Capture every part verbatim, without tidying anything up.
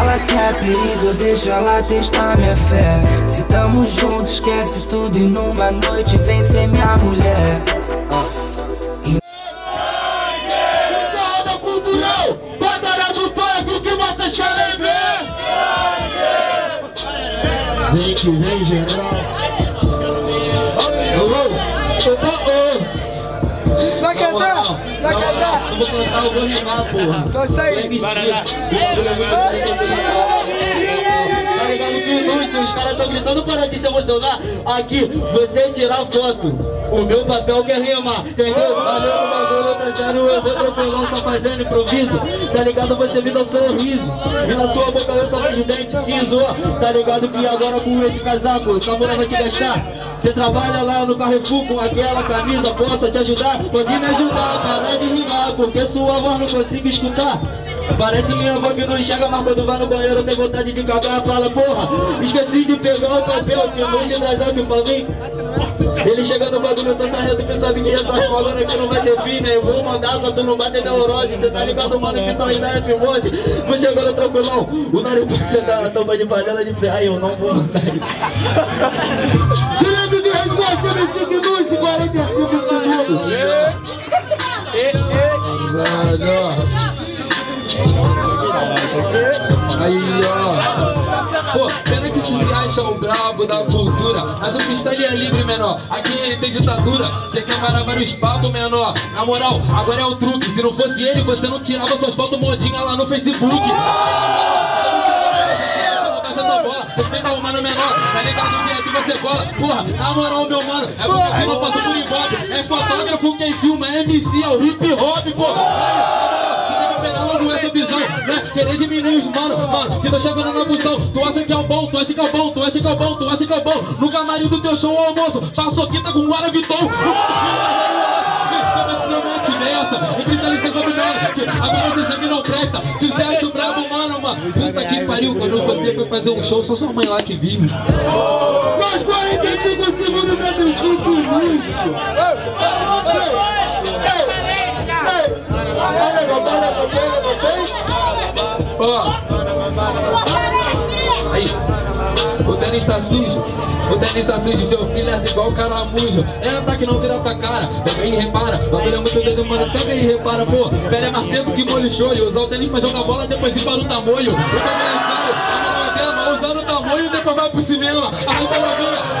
ela quer perigo, eu deixo ela testar minha fé. Se tamo junto, esquece tudo e numa noite vem ser minha mulher. Vem que vem geral. Eu vou, eu tô, oh. Vai cantar, vai cantar. Eu vou cantar, eu vou rimar, porra. Então sai. Barará. Tá ligado que inútil, os caras tão gritando para te se emocionar. Aqui, você tirar foto. O meu papel que é rimar, entendeu? Valeu, valeu, tá sério, eu vou tranquilão, só fazendo improviso. Tá ligado, você me dá sorriso. E na sua boca eu só vejo dente ciso. Tá ligado que agora com esse casaco Samurai vai te gastar. Você trabalha lá no Carrefour com aquela camisa, posso te ajudar? Pode me ajudar, parar de rimar, porque sua voz não consigo escutar. Parece minha avó que não enxerga, mas quando vai no banheiro tem vontade de cagar, fala porra, esqueci de pegar o papel, que hoje traz água pra mim. Ele chegando no bagulho, eu tô saindo, você sabe que já tá falando que não vai ter fim, né? Eu vou mandar pra tu não bater neurose, cê tá ligado, mano, que tá em leve hoje. Vou chegando tranquilão, o nariz você tá na tampa de panela de ferrar e eu não vou andar. Direito de resposta nos cinco minutos e quarenta e cinco segundos. Aí, ó. Pô, pena que tu se acha o brabo da cultura, mas o freestyle é livre, menor. Aqui tem ditadura, cê quer parar vários papos, menor. Na moral, agora é o truque. Se não fosse ele, você não tirava suas fotos modinha lá no Facebook. Respeita o mano menor, tá ligado que aqui você cola. Porra, na moral, meu mano, é porque eu não passo por ibope. É fotógrafo quem filma, é M C, é o hip hop, porra. Essa visão, né? Querer diminuir os manos, mano, que tô chegando na função. Tu acha que é o bom, tu acha que é o bom, tu acha que é o bom, tu acha que é o bom. No camarim do teu show ao almoço, passou quinta com o Guaraviton. Agora você já me não presta, tu se acha brabo, mano, mano. Puta que pariu, quando você foi fazer um show, só sua mãe lá que vive. Nós quarenta e cinco segundos é do tipo lixo. Oh. Aí, o tênis tá sujo, o tênis tá sujo, seu filho é igual caramujo. É ataque, não vira tua cara, também repara. Bagulho é muito dedo, mano, também repara, pô. Pera é mais tempo que molho cholho. Usar o tênis pra jogar bola, depois ir para o tamanho. Eu também é sério, usando o tamanho e depois vai pro cinema.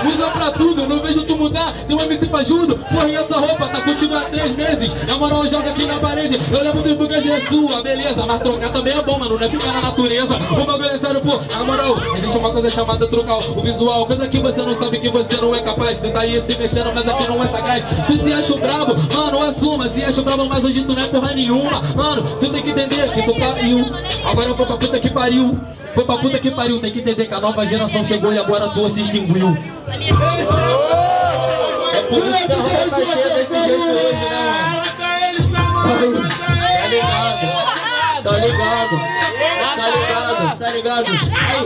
Usa pra tudo, não vejo tu mudar, seu M C pra ajudo. Porra, e essa roupa tá contigo há três meses. Na moral, joga aqui na parede, eu levo dos bugas de sua, beleza. Mas trocar também é bom, mano, não é ficar na natureza. O bagulho é sério, pô, na moral, existe uma coisa chamada trocar o visual. Coisa que você não sabe que você não é capaz. Tenta ir se mexendo, mas aqui não é sagaz. Tu se acha bravo, mano, assuma. Se acha bravo, mas hoje tu não é porra nenhuma. Mano, tu tem que entender que tu pariu. Agora eu vou pra puta que pariu. Foi pra puta que pariu, tem que entender que a nova geração chegou e agora a tua se extinguiu. É por isso que a rua tá cheia desse jeito hoje, né, mano? Tá ligado, tá ligado, tá ligado, tá ligado.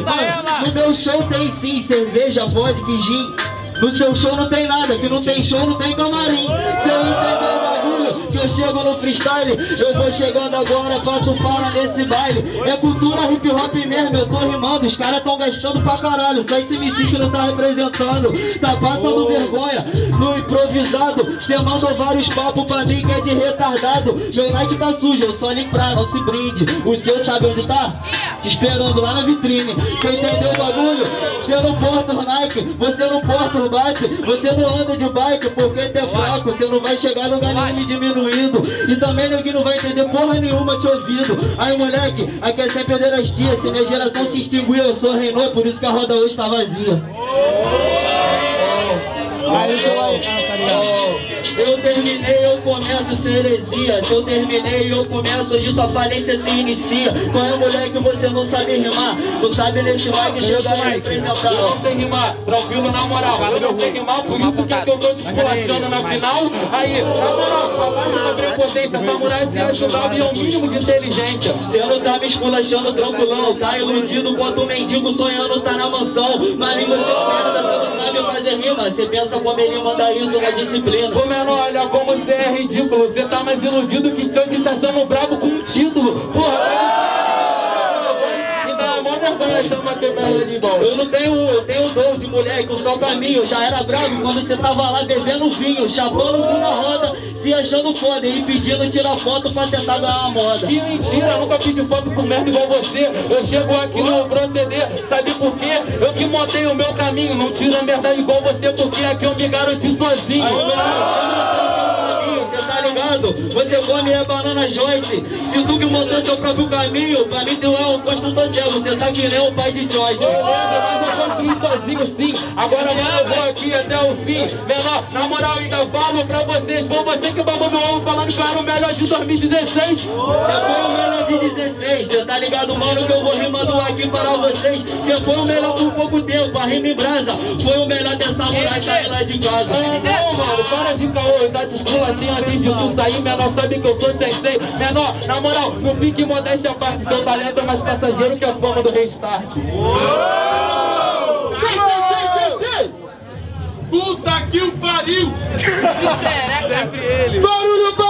Aí, mano, no meu show tem sim cerveja, vodka e gin. No seu show não tem nada, que não tem show não tem camarim. Se eu entender o bagulho, que eu chego no freestyle, eu vou chegando agora pra tu fala nesse baile. É cultura hip hop mesmo, eu tô rimando, os caras tão gastando pra caralho. Só esse M C que não tá representando, tá passando vergonha no improvisado. Cê mandou vários papos pra mim que é de retardado. Meu like tá sujo, eu só limpar, não se brinde. O seu sabe onde tá? Te esperando lá na vitrine. Cê entendeu o bagulho? Cê não porta o Nike, você não porta o bike, você não anda de bike porque tu é fraco, você não vai chegar no lugar nenhum diminuindo, e também ninguém não vai entender porra nenhuma te ouvindo. Aí moleque, aqui é sempre dinastia, se minha geração se extinguiu, eu sou Renault, por isso que a roda hoje tá vazia. Eu terminei, eu começo essa heresia. Se eu terminei, eu começo, hoje sua falência se inicia. Qual é, moleque, você não sabe rimar? Não sabe nesse like, chega a representar. Eu não sei rimar, tranquilo, na moral. Eu não sei rimar, por isso que é que eu tô desculachando na final. Aí, na moral, abaixo da prepotência, Samurai se acha brabo e é o mínimo de inteligência. Você não tá me esculachando tranquilão, tá iludido quanto o mendigo sonhando tá na mansão. Mas nem você merda, você não sabe fazer rima. Você pensa como ele manda isso na disciplina. Olha como você é ridículo, você tá mais iludido que Chuck se achando brabo com um título. Porra, a mó vergonha chama quebrar ela de volta. Eu não tenho, eu tenho doze, moleque, só pra mim. Eu já era bravo quando você tava lá bebendo vinho, chapando por uma roda, se achando foda e pedindo tirar foto pra tentar ganhar a moda. Que mentira, nunca pedi foto com merda igual você. Eu chego aqui no proceder, sabe por quê? Eu que montei o meu caminho, não tiro merda igual você, porque aqui eu me garanti sozinho. Você come a banana Joyce. Se tu que montou seu próprio caminho, pra mim tu é um construtor cego. Você tá que nem o pai de Joyce. Eu lembro, mas eu construí sozinho sim. Agora mano, eu vou aqui até o fim. Menor, na moral ainda falo pra vocês. Foi você que babou no ovo falando que eu era o melhor de dois mil e dezesseis. Você foi o melhor de dezesseis. Você tá ligado, mano, que eu vou rimando aqui para vocês. Você foi o melhor por pouco tempo, a rima em brasa. Foi o melhor dessa mulher sair lá de casa. Não, mano, para de caô, eu tá te esculachinho antes de tu sair. Menor, sabe que eu sou sensei. Menor, na moral, no pique modéstia a parte. Seu talento é mais passageiro que a fama do restart. Puta que o pariu! Sempre ele! Barulho, barulho!